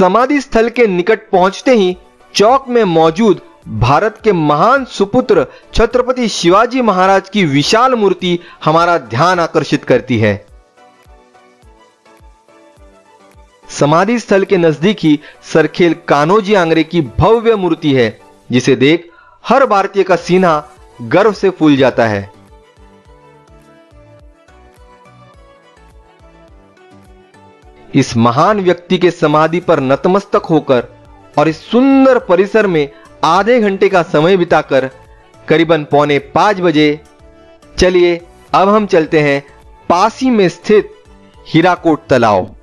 समाधि स्थल के निकट पहुंचते ही चौक में मौजूद भारत के महान सुपुत्र छत्रपति शिवाजी महाराज की विशाल मूर्ति हमारा ध्यान आकर्षित करती है। समाधि स्थल के नजदीक ही सरखेल कानोजी आंग्रे की भव्य मूर्ति है, जिसे देख हर भारतीय का सीना गर्व से फूल जाता है। इस महान व्यक्ति के समाधि पर नतमस्तक होकर और इस सुंदर परिसर में आधे घंटे का समय बिताकर करीबन 4:45 बजे चलिए अब हम चलते हैं पासी में स्थित हीराकोट तलाव।